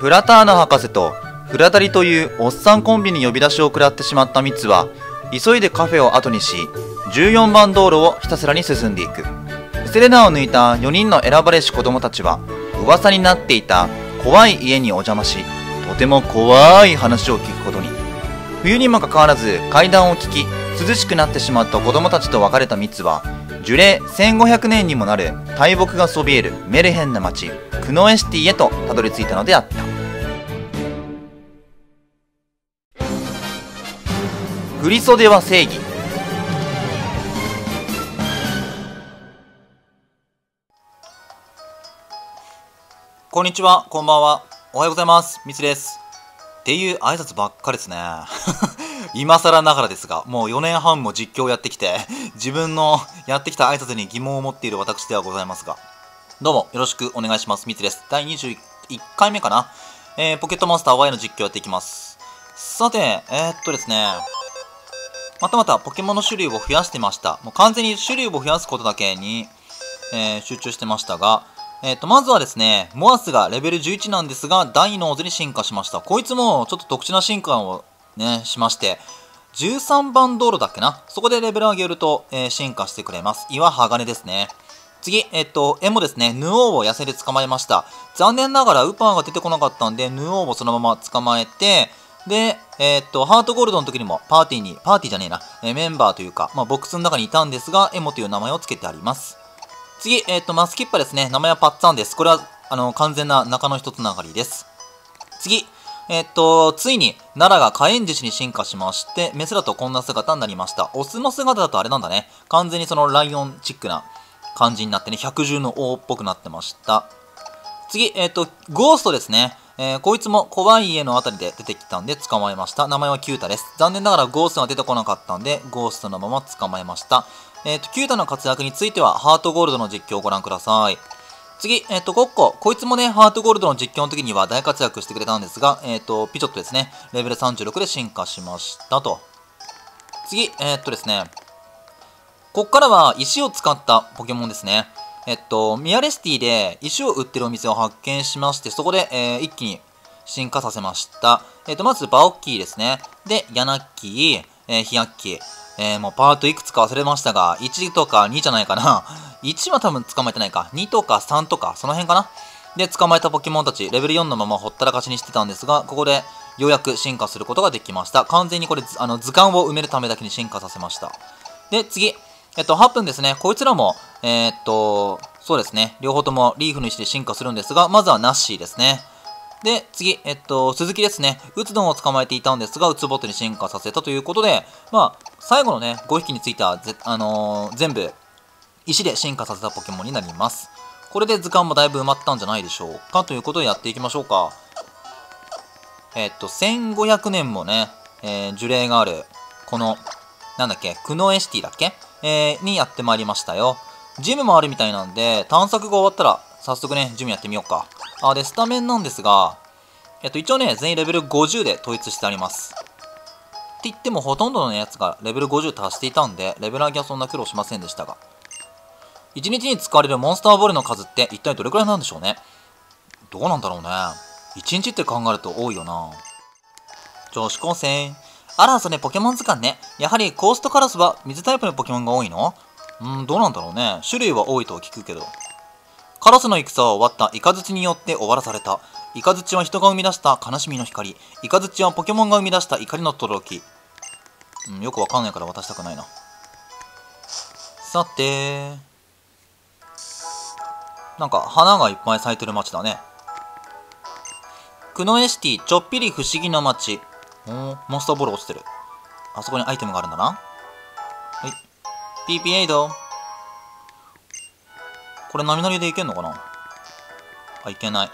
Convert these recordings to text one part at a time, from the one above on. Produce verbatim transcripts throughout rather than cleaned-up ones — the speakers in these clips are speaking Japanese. プラターナ博士とフラダリというおっさんコンビに呼び出しを食らってしまったミツは、急いでカフェを後にし、じゅうよんばん道路をひたすらに進んでいく。セレナを抜いたよにんの選ばれし子供たちは、噂になっていた怖い家にお邪魔し、とても怖い話を聞くことに。冬にもかかわらず階段を聞き、涼しくなってしまった子供たちと別れたミツは、樹齢せんごひゃくねんにもなる大木がそびえるメルヘンな町、クノエシティへとたどり着いたのであった。振り袖は正義。こんにちは、こんばんは、おはようございます、ミツです。っていう挨拶ばっかりですね。今更ながらですが、もうよねんはんも実況をやってきて、自分のやってきた挨拶に疑問を持っている私ではございますが、どうもよろしくお願いします。ミツです。第にじゅういっかいめかな、えー、ポケットモンスター ワイ の実況やっていきます。さて、えー、っとですね、またまたポケモンの種類を増やしてました。もう完全に種類を増やすことだけに、えー、集中してましたが、えー、っと、まずはですね、モアスがレベルじゅういちなんですが、ダイノーズに進化しました。こいつもちょっと特殊な進化をね、しまして、じゅうさんばん道路だっけな、そこでレベル上げると、えー、進化してくれます。岩鋼ですね。次、えっと、エモですね。ヌオーを野生で捕まえました。残念ながらウパーが出てこなかったんで、ヌオーをそのまま捕まえて、で、えっと、ハートゴールドの時にもパーティーに、パーティーじゃねえな、えー、メンバーというか、まあ、ボックスの中にいたんですが、エモという名前を付けてあります。次、えっと、マスキッパですね。名前はパッツァンです。これは、あの、完全な中の一つながりです。次、えっと、ついに、奈良が火炎樹種に進化しまして、メスだとこんな姿になりました。オスの姿だとあれなんだね。完全にそのライオンチックな感じになってね、百獣の王っぽくなってました。次、えっと、ゴーストですね。えー、こいつも怖い家のあたりで出てきたんで捕まえました。名前はキュータです。残念ながらゴーストが出てこなかったんで、ゴーストのまま捕まえました。えっと、キュータの活躍については、ハートゴールドの実況をご覧ください。次、えっと、コッコ。こいつもね、ハートゴールドの実況の時には大活躍してくれたんですが、えっと、ピチョットですね。レベルさんじゅうろくで進化しましたと。次、えっとですね。こっからは石を使ったポケモンですね。えっと、ミアレシティで石を売ってるお店を発見しまして、そこで、えー、一気に進化させました。えっと、まず、バオッキーですね。で、ヤナッキー、えー、ヒヤッキー。えー、もうパートいくつか忘れましたが、いちとかにじゃないかな。いちは多分捕まえてないか。にとかさんとか、その辺かな。で、捕まえたポケモンたち、レベルよんのままほったらかしにしてたんですが、ここでようやく進化することができました。完全にこれ、あの図鑑を埋めるためだけに進化させました。で、次。えっと、ハプンですね。こいつらも、えー、っと、そうですね。両方ともリーフの石で進化するんですが、まずはナッシーですね。で、次、えっと、鈴木ですね。ウツドンを捕まえていたんですが、ウツボットに進化させたということで、まあ、最後のね、ごひきについては、あのー、全部、石で進化させたポケモンになります。これで図鑑もだいぶ埋まったんじゃないでしょうか。ということでやっていきましょうか。えっと、せんごひゃくねんもね、えー、樹齢がある、この、なんだっけ、クノエシティだっけ、えー、にやってまいりましたよ。ジムもあるみたいなんで、探索が終わったら、早速ね、ジムやってみようか。あ、で、スタメンなんですが、えっと、一応ね、全員レベルごじゅうで統一してあります。って言っても、ほとんどのやつがレベルごじゅう達していたんで、レベル上げはそんな苦労しませんでしたが。いちにちに使われるモンスターボールの数って一体どれくらいなんでしょうね。どうなんだろうね。いちにちって考えると多いよな。女子高生。あら、それポケモン図鑑ね。やはりコーストカラスは水タイプのポケモンが多いの？うん、どうなんだろうね。種類は多いとは聞くけど。カラスの戦は終わった。イカズチによって終わらされた。イカズチは人が生み出した悲しみの光。イカズチはポケモンが生み出した怒りの轟。うん、よくわかんないから渡したくないな。さて、なんか花がいっぱい咲いてる街だね。クノエシティ、ちょっぴり不思議な街。おー、モンスターボール落ちてる。あそこにアイテムがあるんだな。はい。ピーピーエイド。これ波乗りでいけんのかなあ、いけない。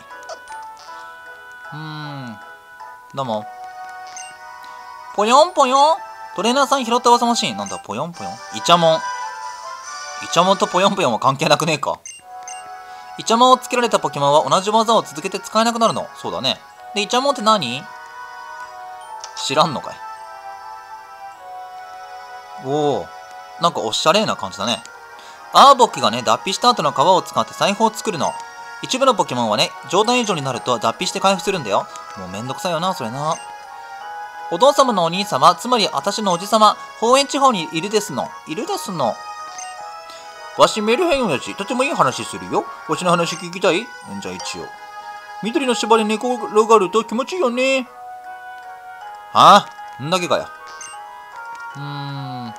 うーん。どうも。ぽよんぽよん。トレーナーさん拾った技マシーン。なんだ、ぽよんぽよん。イチャモン。イチャモンとぽよんぽよんは関係なくねえか。イチャモンをつけられたポケモンは同じ技を続けて使えなくなるの。そうだね。で、イチャモンって何？知らんのかい。おお、なんかおしゃれな感じだね。アーボックがね、脱皮した後の皮を使って財布を作るの。一部のポケモンはね、冗談以上になると脱皮して回復するんだよ。もうめんどくさいよな、それな。お父様のお兄様、つまり私のおじ様、方園地方にいるですの。いるですの。わしメルヘンやし、とてもいい話するよ。わしの話聞きたい？んじゃ一応。緑の芝で寝転がると気持ちいいよね。はあ、んだけかよ。うーん。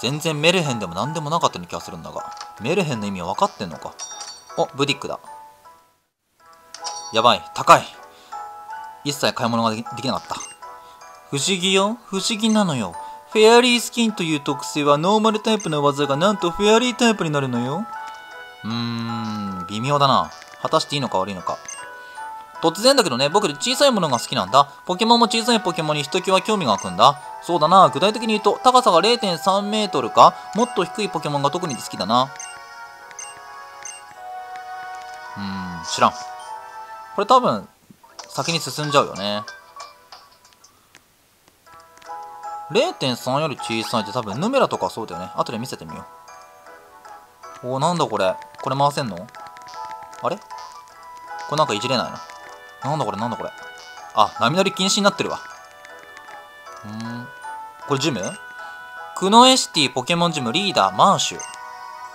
全然メルヘンでも何でもなかったような気がするんだが。メルヘンの意味は分かってんのか。お、ブティックだ。やばい、高い。一切買い物ができなかった。不思議よ、不思議なのよ。フェアリースキンという特性はノーマルタイプの技がなんとフェアリータイプになるのよ。うーん、微妙だな。果たしていいのか悪いのか。突然だけどね、僕小さいものが好きなんだ。ポケモンも小さいポケモンにひときわ興味が湧くんだ。そうだな、具体的に言うと、高さが れいてんさんメートルか、もっと低いポケモンが特に好きだな。うーん、知らん。これ多分、先に進んじゃうよね。れいてんさん より小さいって多分ヌメラとかそうだよね。後で見せてみよう。おお、なんだこれ。これ回せんの？あれ？これなんかいじれないの？なんだこれなんだこれ。あ、波乗り禁止になってるわ。うーん。これジム？クノエシティポケモンジムリーダーマーシュ。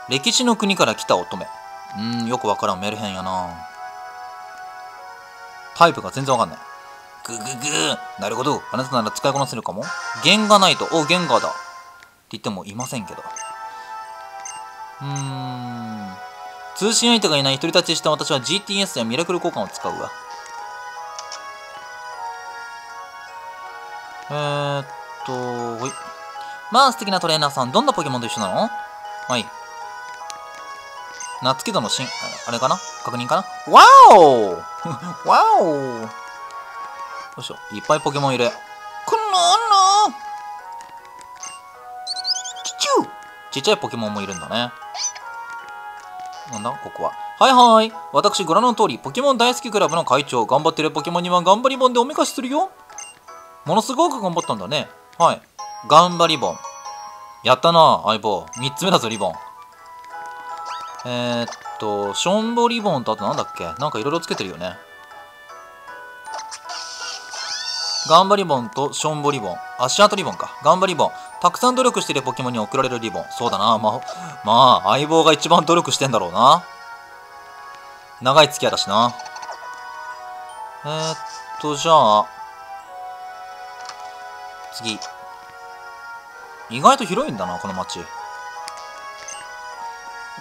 歴史の国から来た乙女。うーん、よくわからんメルヘンやな。タイプが全然わかんない。グググー、なるほど。あなたなら使いこなせるかも。ゲンガナイト。お、ゲンガーだ。って言ってもいませんけど。うーん。通信相手がいない独り立ちした私は ジーティーエス やミラクル交換を使うわ。えーっと、ほい。まあ素敵なトレーナーさん。どんなポケモンと一緒なの？はい。夏木戸の新、あれかな？確認かな？わおわおよいしょ、いっぱいポケモンいる。くのーのーちちゅうちっちゃいポケモンもいるんだね。なんだここは。はいはーい。私、ご覧の通り、ポケモン大好きクラブの会長。頑張ってるポケモンには頑張り本でおめかしするよ。ものすごく頑張ったんだね。はい。頑張り本。やったな、相棒。三つ目だぞ、リボン。えー、っと、しょんぼリボンとあとなんだっけ？なんかいろいろつけてるよね。ガンバリボンとションボリボン。足跡リボンか。ガンバリボン。たくさん努力しているポケモンに贈られるリボン。そうだな。まあ、まあ、相棒が一番努力してんだろうな。長い付き合いだしな。えー、っと、じゃあ。次。意外と広いんだな、この街。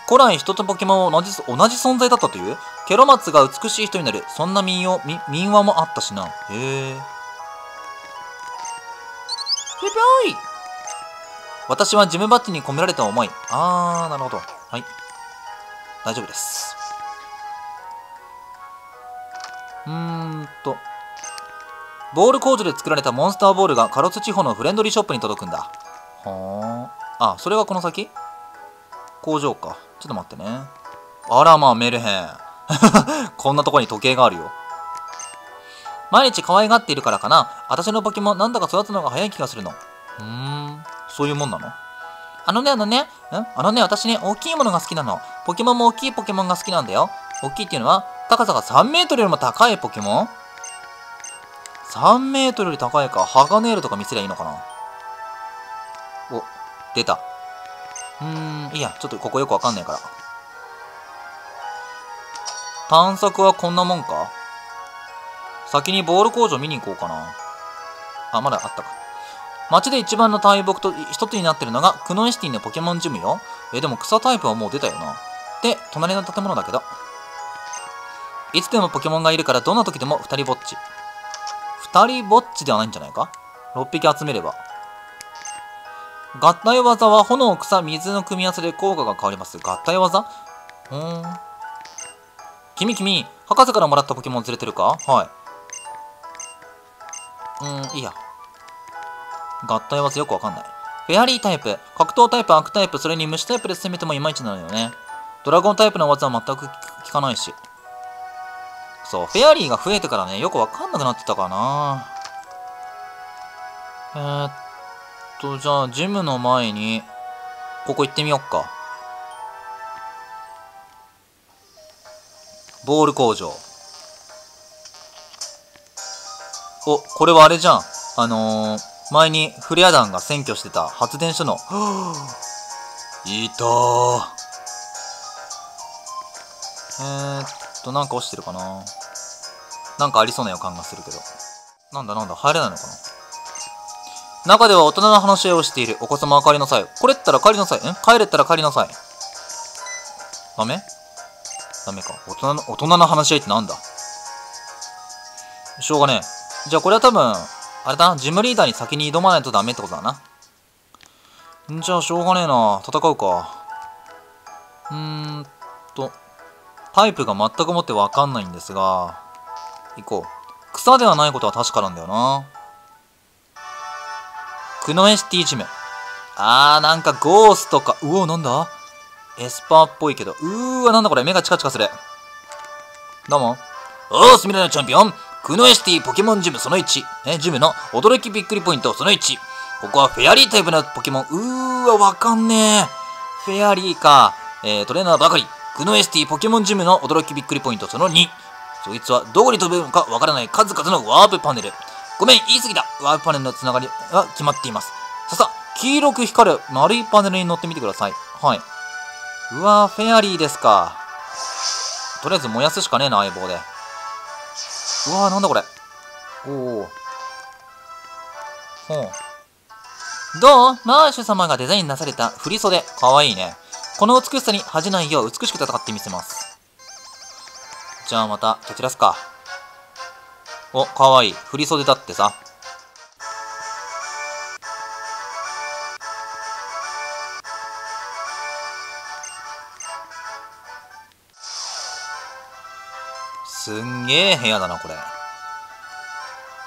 古来人とポケモンは同じ、同じ存在だったというケロマツが美しい人になる。そんな民謡、み民話もあったしな。へえ。ぴょぴょい。私はジムバッジに込められた思い。あー、なるほど。はい。大丈夫です。うーんと。ボール工場で作られたモンスターボールがカロス地方のフレンドリーショップに届くんだ。はー。あ、それがこの先？工場か。ちょっと待ってね。あらまあ、メルヘン。こんなとこに時計があるよ。毎日可愛がっているからかな。私のポケモン、なんだか育つのが早い気がするの。うーん、そういうもんなの？あのね、あのね、んあのね、私ね、大きいものが好きなの。ポケモンも大きいポケモンが好きなんだよ。大きいっていうのは、高さがさんメートルよりも高いポケモン？ さんメートルより高いか、ハガネールとか見せりゃいいのかな。お、出た。うーん、いいや、ちょっとここよくわかんないから。探索はこんなもんか？先にボール工場見に行こうかな。あ、まだあったか。街で一番の大木と一つになってるのが、クノエシティのポケモンジムよ。え、でも草タイプはもう出たよな。で、隣の建物だけど。いつでもポケモンがいるから、どんな時でも二人ぼっち。二人ぼっちではないんじゃないか？ろっぴき集めれば。合体技は炎、草、水の組み合わせで効果が変わります。合体技？うーん。君君、博士からもらったポケモン連れてるか？はい。うーん、いいや。合体はよくわかんない。フェアリータイプ、格闘タイプ、悪タイプ、それに虫タイプで攻めてもいまいちなのよね。ドラゴンタイプの技は全く効かないし。そう、フェアリーが増えてからね、よくわかんなくなってたかな。えー、っと、じゃあ、ジムの前に、ここ行ってみよっか。ボール工場。お、これはあれじゃん。あのー、前にフレア団が占拠してた発電所の、いたー。えーっと、なんか落ちてるかな。なんかありそうな予感がするけど。なんだなんだ、入れないのかな。中では大人の話し合いをしている。お子様は帰りなさい。これったら帰りなさい。ん？帰れったら帰りなさい。ダメ？ダメか。大人の、大人の話し合いってなんだ？しょうがねえ。じゃあこれは多分、あれだな。ジムリーダーに先に挑まないとダメってことだな。じゃあしょうがねえな。戦うか。うーんと。パイプが全くもってわかんないんですが、行こう。草ではないことは確かなんだよな。クノエシティジム。あー、なんかゴーストか。うお、なんだエスパーっぽいけど。うーわ、なんだこれ。目がチカチカする。どうも。おー、スミレのチャンピオン。クノエシティポケモンジムそのいち。え、ジムの驚きびっくりポイントそのいち。ここはフェアリータイプのポケモン。うーわ、わかんねえ。フェアリーか。えー、トレーナーばかり。クノエシティポケモンジムの驚きびっくりポイントそのに。そいつはどこに飛べるのかわからない数々のワープパネル。ごめん、言い過ぎだ。ワープパネルのつながりは決まっています。ささ、黄色く光る丸いパネルに乗ってみてください。はい。うわー、フェアリーですか。とりあえず燃やすしかねえな、相棒で。うわー、なんだこれ。おー。ほう。どう？マーシュ様がデザインなされた振り袖。かわいいね。この美しさに恥じないよう美しく戦ってみせます。じゃあまた、蹴散らすか。お、かわいい。振り袖だってさ。すんげえ部屋だな、これ。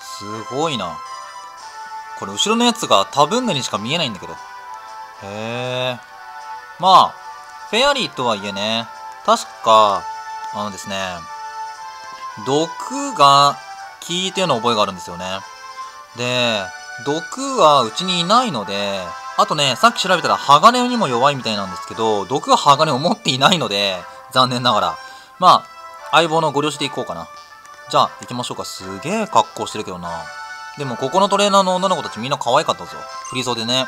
すごいな。これ、後ろのやつがタブンヌにしか見えないんだけど。へえ。まあ、フェアリーとはいえね、確か、あのですね、毒が効いてるの覚えがあるんですよね。で、毒はうちにいないので、あとね、さっき調べたら鋼にも弱いみたいなんですけど、毒は鋼を持っていないので、残念ながら。まあ、相棒のご了承でいこうかな。じゃあ、行きましょうか。すげえ格好してるけどな。でも、ここのトレーナーの女の子たちみんな可愛かったぞ。振り袖ね。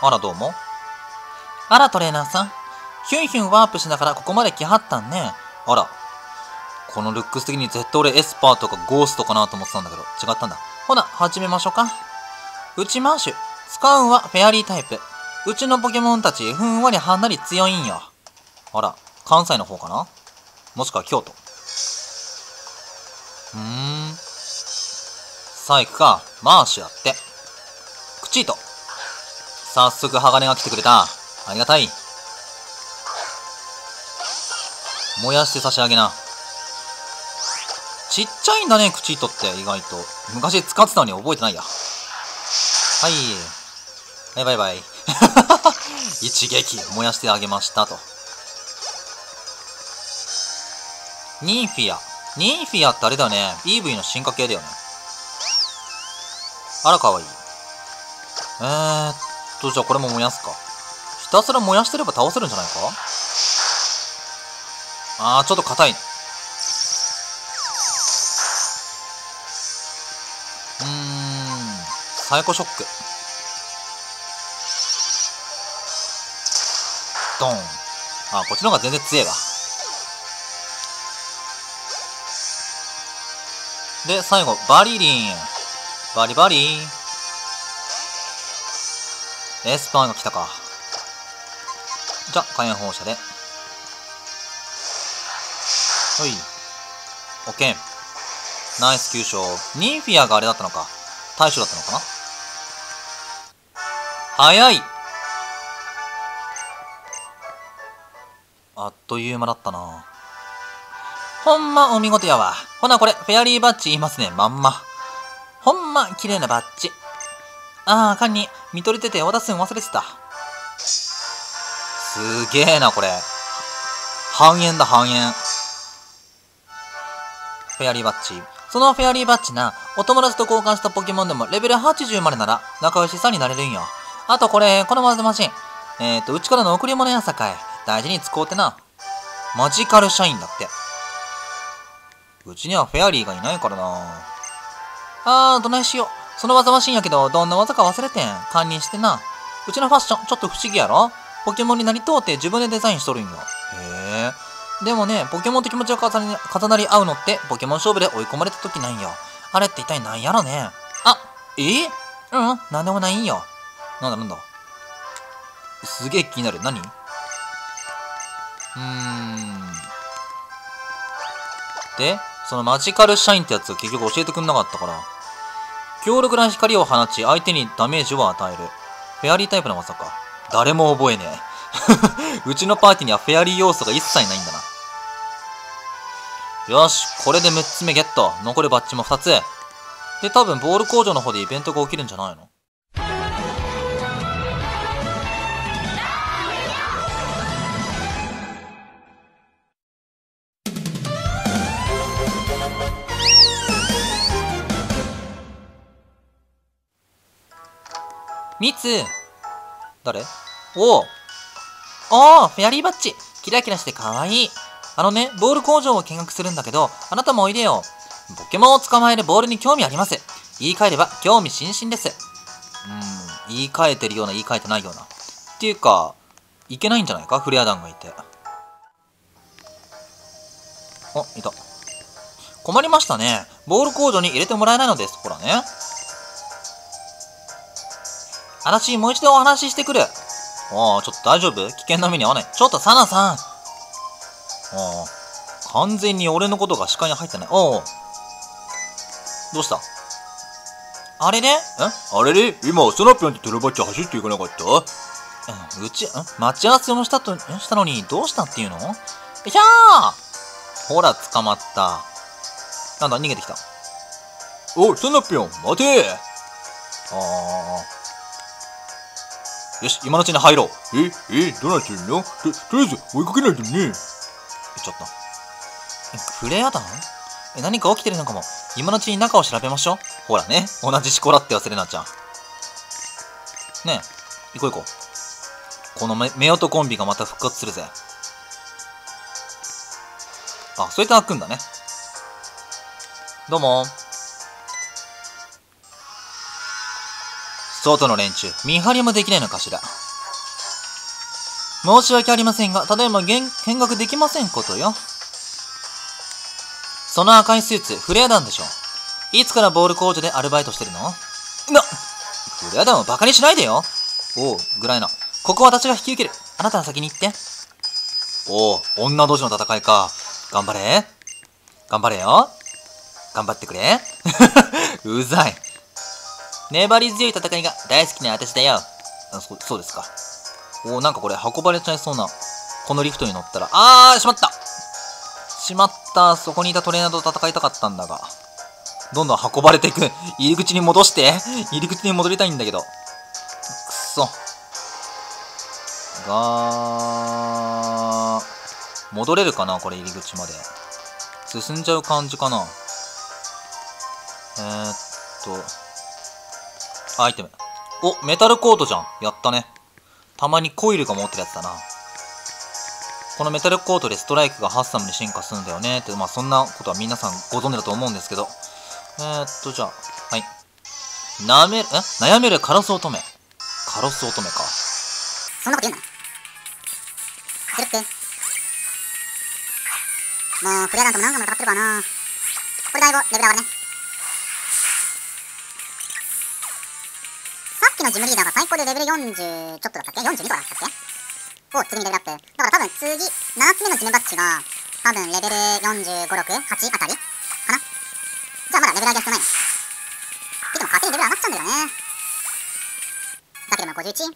あら、どうも。あら、トレーナーさん。ヒュンヒュンワープしながらここまで来はったんね。あら。このルックス的に絶対俺エスパーとかゴーストかなと思ってたんだけど、違ったんだ。ほな、始めましょうか。うちマーシュ。使うんはフェアリータイプ。うちのポケモンたち、ふんわりはんなり強いんよ。あら、関西の方かな？もしくは京都。うーん。さあ行くか。マーシュだって。クチート。早速、鋼が来てくれた。ありがたい。燃やして差し上げな。ちっちゃいんだね、クチートって意外と。昔使ってたのに覚えてないや。はい。バイバイバイ。一撃、燃やしてあげましたと。ニーフィア。ニーフィアってあれだよね。イーブイ の進化系だよね。あら、かわいい。えーっと、じゃあこれも燃やすか。ひたすら燃やしてれば倒せるんじゃないか？あー、ちょっと硬い。うーん、サイコショック。ドン。あー、こっちの方が全然強えわ。で、最後、バリリン。バリバリー。エスパーが来たか。じゃあ、火炎放射で。はい。オッケー。ナイス急所。ニーフィアがあれだったのか。対処だったのかな。早い。あっという間だったな。ほんまお見事やわ。ほなこれ、フェアリーバッジ言いますね、まんま。ほんま綺麗なバッジ。ああ、かんに、見とれてて渡すん忘れてた。すげえな、これ。半円だ、半円。フェアリーバッジ。そのフェアリーバッジな、お友達と交換したポケモンでもレベルはちじゅうまでなら仲良しさんになれるんよ。あとこれ、このマズマシン。えっと、うちからの贈り物やさかい。大事に使おうってな。マジカル社員だって。うちにはフェアリーがいないからな。あー、どないしよう。その技はしいんやけど、どんな技か忘れてん。堪忍してな。うちのファッション、ちょっと不思議やろ？ポケモンになりとうて自分でデザインしとるんよ。へえ。でもね、ポケモンと気持ちが重なり、重なり合うのって、ポケモン勝負で追い込まれた時なんよ。あれって一体なんやろね。あ、えー、うん、なんでもないんよ。なんだなんだ。すげえ気になる。何？うーん。で、そのマジカルシャインってやつを結局教えてくんなかったから。強力な光を放ち、相手にダメージを与える。フェアリータイプの技か。誰も覚えねえ。うちのパーティーにはフェアリー要素が一切ないんだな。よし、これでむっつめゲット。残るバッジもふたつ。で、多分ボール工場の方でイベントが起きるんじゃないの？ミツ、誰？おお、ああ、フェアリーバッジ、キラキラしてかわいい。あのね、ボール工場を見学するんだけど、あなたもおいでよ。ポケモンを捕まえるボールに興味あります。言い換えれば興味津々です。うーん、言い換えてるような言い換えてないような。っていうか、いけないんじゃないか、フレア団がいて。お、いた。困りましたね。ボール工場に入れてもらえないのです。ほらね。私、もう一度お話ししてくる。ああ、ちょっと大丈夫？危険な目に遭わない。ちょっと、サナさん。ああ、完全に俺のことが視界に入ってない。おうおう。どうした？あれれ？え？あれれ？今、スナッピョンってテレバッチ走っていかなかった？うん、うち、ん？待ち合わせをしたと、したのに、どうしたっていうの？よいしょー！ほら、捕まった。なんだ、逃げてきた。おい、スナッピョン、待てー！ああ。よし、今のうちに入ろう。え、え、どうなってるの？と、とりあえず追いかけないでね。行っちゃった。フレア団？え、何か起きてるのかも。今のうちに中を調べましょう。ほらね、同じしこらって忘れなちゃん。ねえ、行こう行こう。このめ、夫婦コンビがまた復活するぜ。あ、そうやって開くんだね。どうも。外の連中、見張りもできないのかしら。申し訳ありませんが、ただいま見学できませんことよ。その赤いスーツ、フレア団でしょ。いつからボール工場でアルバイトしてるの？な、フレア団をバカにしないでよ。おう、ぐらいな。ここは私が引き受ける。あなたは先に行って。おう、女同士の戦いか。頑張れ。頑張れよ。頑張ってくれ。うざい。粘り強い戦いが大好きな私だよ。あ、そ、そうですか。おお、なんかこれ運ばれちゃいそうな。このリフトに乗ったら。あー、しまったしまった。そこにいたトレーナーと戦いたかったんだが。どんどん運ばれていく。入り口に戻して。入り口に戻りたいんだけど。くっそ。がー。戻れるかなこれ入り口まで。進んじゃう感じかな。えーっと。アイテム。お、メタルコートじゃん。やったね。たまにコイルが持ってるやつだな。このメタルコートでストライクがハッサムに進化するんだよね。って、まあそんなことは皆さんご存知だと思うんですけど。えー、っと、じゃあ、はい。なめる、え？悩めるカロス乙女。カロス乙女か。そんなこと言うな。それって。もう、フレア団とも何回も戦ってるからな。これだいぶレベル上がるね。のジムリーダーが最高でレベルよんじゅうちょっとだったっけ ?よんじゅうに とかだったっけを次にレベルアップ。だから多分次、ななつめのジムバッジが多分レベルよんじゅうご、ろく、はちあたりかな。じゃあまだレベル上げは少ないね。でも勝手にレベル上がっちゃうんだよね。だけどもごじゅういち。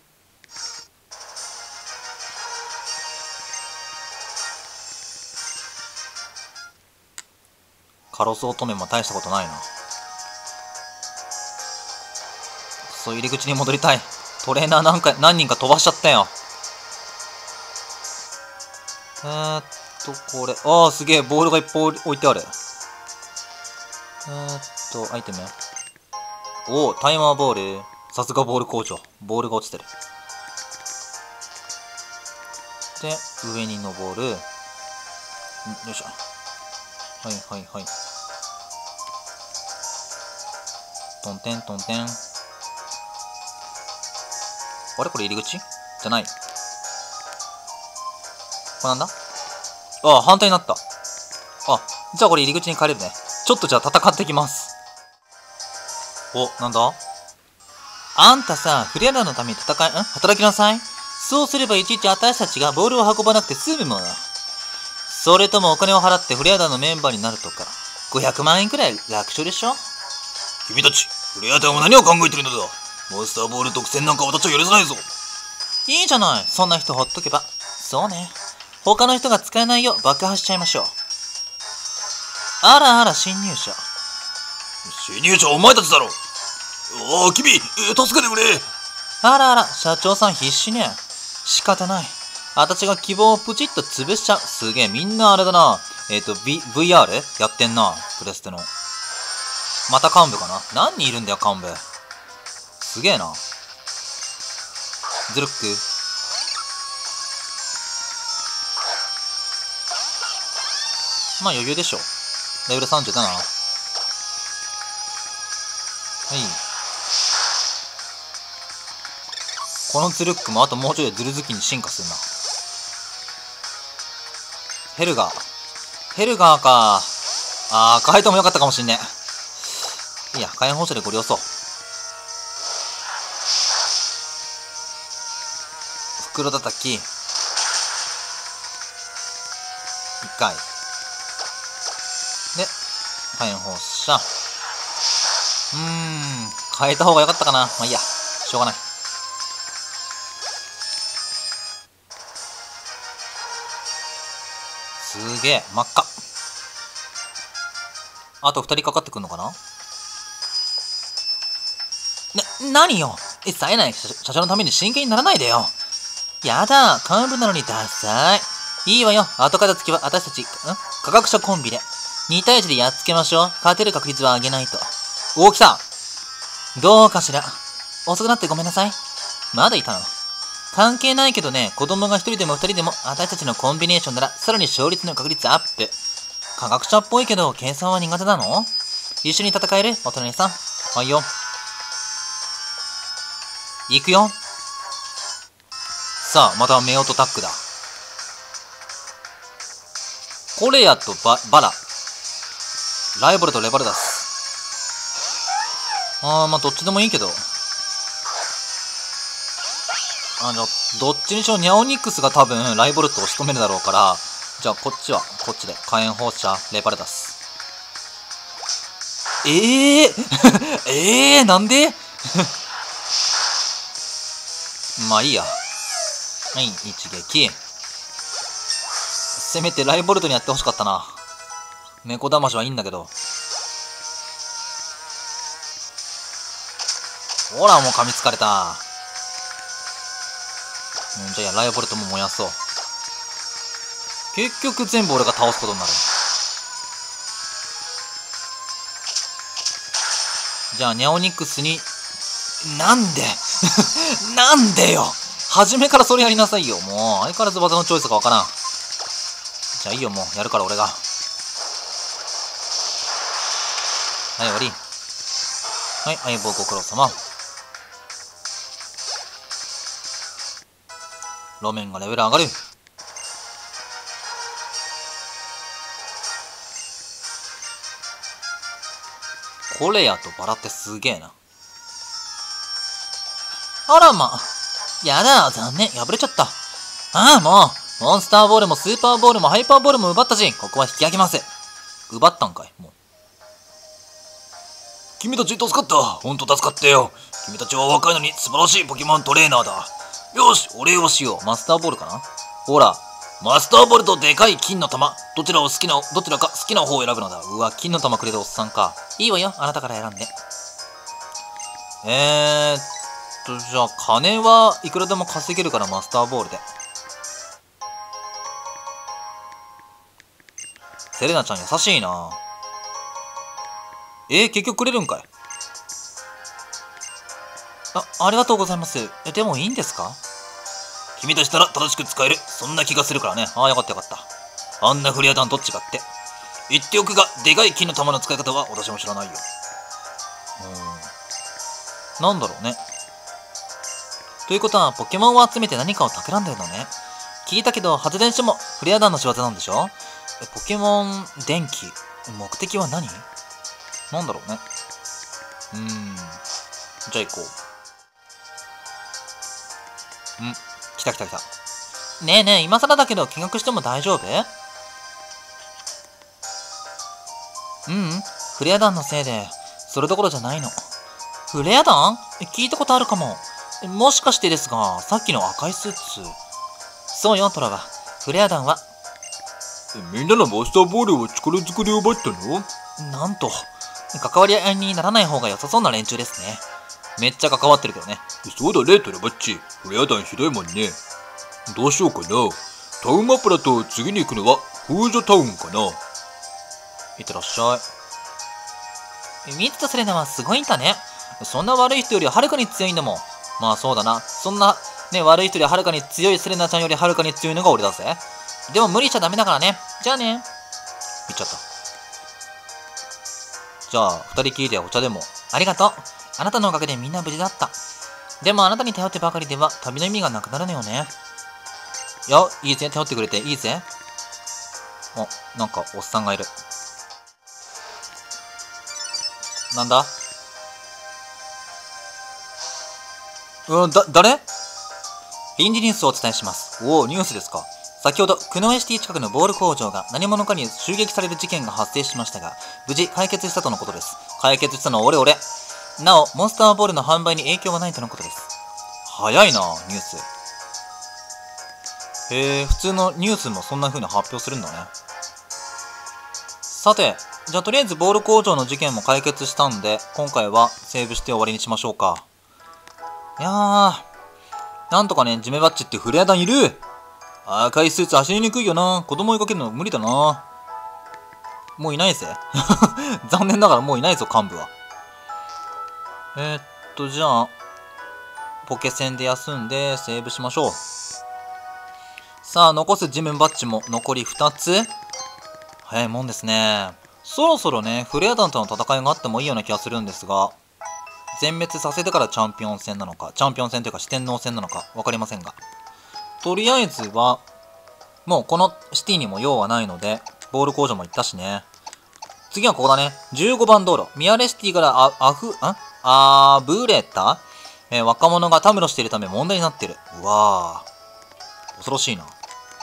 カロス乙女も大したことないな。そう、入り口に戻りたい。トレーナーなんか何人か飛ばしちゃったよ。えーっとこれ、ああすげえ、ボールがいっぱい置いてある。えーっとアイテム、おお、タイマーボール。さすがボール工場。ボールが落ちてる。って上に登る。よいしょ。はいはいはい。トンテントンテン。あれこれ入り口じゃない。これなんだ？ああ、反対になった。あ、じゃあこれ入り口に帰れるね。ちょっとじゃあ戦ってきます。お、なんだ？あんたさ、フレアラのために戦い、ん？働きなさい。そうすればいちいち私たちがボールを運ばなくて済むもの。それともお金を払ってフレア団のメンバーになるとか、ごひゃくまんえんくらい楽勝でしょ？君たち、フレア団は何を考えてるのだ？モンスターボール独占なんか私は許さないぞ。いいじゃない、そんな人ほっとけば。そうね。他の人が使えないよう爆破しちゃいましょう。あらあら、侵入者。侵入者はお前たちだろ。おー、君、助けてくれ。あらあら、社長さん必死ね。仕方ない。私が希望をプチッと潰しちゃう。すげえ、みんなあれだな。えっと、V、ブイアール？ やってんな。プレステの。また幹部かな。何人いるんだよ、幹部。すげえな。ズルック。まあ余裕でしょ。レベルさんじゅうなな。はい。このズルックもあともうちょいでズルズキに進化するな。ヘルガー。ヘルガーか。あー、変えてもよかったかもしんね。いや、火炎放射でご利用そう。袋叩き。一回。で、火炎放射。うーん、変えた方がよかったかな。まあいいや、しょうがない。すげえ、真っ赤。あとふたりかかってくんのかな。な、何よ。え、冴えない社長のために真剣にならないでよ。やだ、幹部なのにダサい。いいわよ、後片付けは私たち、ん？科学者コンビで。にたいいちでやっつけましょう。勝てる確率は上げないと。おお、来た。どうかしら。遅くなってごめんなさい。まだいたの？関係ないけどね、子供が一人でも二人でも私たちのコンビネーションならさらに勝率の確率アップ。科学者っぽいけど計算は苦手なの？一緒に戦える？お隣さん。はいよ。行くよ。さあ、またメオとタックだ。コレアとバ、バラ。ライバルとレバルダス。あー、まあどっちでもいいけど。あの、どっちにしろニャオニックスが多分ライボルトを仕留めるだろうから、じゃあこっちは、こっちで。火炎放射、レパルダス。ええー、ええー、なんでまあいいや。はい、一撃。せめてライボルトにやってほしかったな。猫だましはいいんだけど。ほら、もう噛みつかれた。じゃあライボルトも燃やそう。結局全部俺が倒すことになる。じゃあニャオニックスに、なんでなんでよ、初めからそれやりなさいよ。もう相変わらず技のチョイスがわからん。じゃあいいよ、もうやるから俺が。はい、終わり。はい、相棒ご苦労様。路面がレベル上がる。コレアとバラってすげえな。あらま。やだ、残念。破れちゃった。ああ、もう。モンスターボールもスーパーボールもハイパーボールも奪ったし、ここは引き上げます。奪ったんかい、もう。君たち助かった。ほんと助かったよ。君たちは若いのに素晴らしいポケモントレーナーだ。よし、お礼をしよう。マスターボールかな。ほら、マスターボールとでかい金の玉。どちらを好きな、どちらか好きな方を選ぶのだ。うわ、金の玉くれたおっさんか。いいわよ、あなたから選んで。えーっと、じゃあ、金はいくらでも稼げるから、マスターボールで。セレナちゃん優しいな。えー、結局くれるんかい。あ、ありがとうございます。え、でもいいんですか？君としたら正しく使える、そんな気がするからね。ああ、よかったよかった。あんなフリア団と違って。言っておくが、でかい金の玉の使い方は私も知らないよ。うーん。なんだろうね。ということは、ポケモンを集めて何かを企んでるのね。聞いたけど、発電所もフレア団の仕業なんでしょ？え、ポケモン、電気、目的は何？なんだろうね。うーん。じゃあ行こう。ん、来た来た来た。ねえねえ、今更だけど見学しても大丈夫？ううん、フレア団のせいで、それどころじゃないの。フレア団？聞いたことあるかも。もしかしてですが、さっきの赤いスーツ。そうよ、トラは。フレア団は。みんなのマスターボールを力づくで奪ったの？なんと、関わり合いにならない方が良さそうな連中ですね。めっちゃ関わってるけどね。そうだね、トラバッチ。フレア団ひどいもんね。どうしようかな。タウンマップだと次に行くのは、フージョタウンかな。いってらっしゃい。ミツとセレナはすごいんだね。そんな悪い人よりはるかに強いんだもん。まあそうだな。そんな、ね、悪い人よりはるかに強いセレナちゃんよりはるかに強いのが俺だぜ。でも無理しちゃダメだからね。じゃあね。行っちゃった。じゃあ、二人きりでお茶でも。ありがとう。あなたのおかげでみんな無事だった。でもあなたに頼ってばかりでは旅の意味がなくなるのよね。いや、いいぜ。頼ってくれていいぜ。あ、なんかおっさんがいる。なんだ？うん、だ、誰？臨時ニュースをお伝えします。おお、ニュースですか。先ほど、久野江シティ近くのボール工場が何者かに襲撃される事件が発生しましたが、無事解決したとのことです。解決したのは俺俺。なお、モンスターボールの販売に影響はないとのことです。早いな、ニュース。へえ、普通のニュースもそんな風に発表するんだね。さて、じゃあとりあえずボール工場の事件も解決したんで、今回はセーブして終わりにしましょうか。いやー、なんとかね、ジメバッチってフレア団いる。赤いスーツ走りにくいよな。子供追いかけるの無理だな。もういないぜ。残念ながらもういないぞ、幹部は。えー、っと、じゃあ、ポケ戦で休んでセーブしましょう。さあ、残すジメバッチも残りふたつ。早いもんですね。そろそろね、フレア団との戦いがあってもいいような気がするんですが、全滅させてからチャンピオン戦なのか、チャンピオン戦というか四天王戦なのか、わかりませんが。とりあえずは、もうこのシティにも用はないので、ボール工場も行ったしね。次はここだね。じゅうごばん道路。ミアレシティからあ、あふ、んあぶれた、えー、若者がたむろしているため問題になってる。うわぁ。恐ろしいな。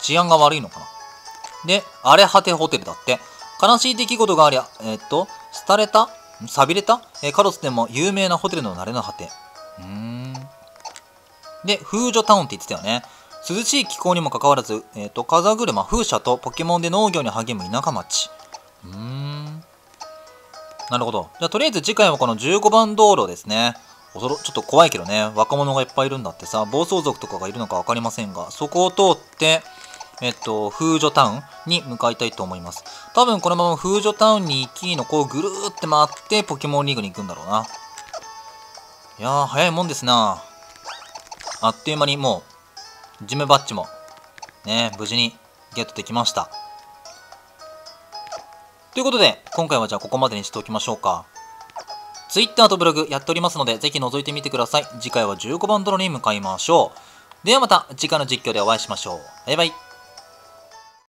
治安が悪いのかな。で、荒れ果てホテルだって。悲しい出来事がありゃ、えー、っと、廃れた錆びれた、えー、カロスでも有名なホテルの慣れの果て。うーん。で、風女タウンって言ってたよね。涼しい気候にもかかわらず、えっと、風車、風車とポケモンで農業に励む田舎町。うーん。なるほど。じゃあ、とりあえず次回はこのじゅうごばん道路ですね。おそろ、ちょっと怖いけどね。若者がいっぱいいるんだってさ、暴走族とかがいるのかわかりませんが、そこを通って、えっと、風女タウンに向かいたいと思います。多分このまま風女タウンに行き、のこうぐるーって回ってポケモンリーグに行くんだろうな。いやー、早いもんですな。あっという間にもう、ジムバッジも、ね、無事にゲットできました。ということで、今回はじゃあここまでにしておきましょうか。Twitter とブログやっておりますので、ぜひ覗いてみてください。次回はじゅうごばん泥に向かいましょう。ではまた次回の実況でお会いしましょう。バイバイ。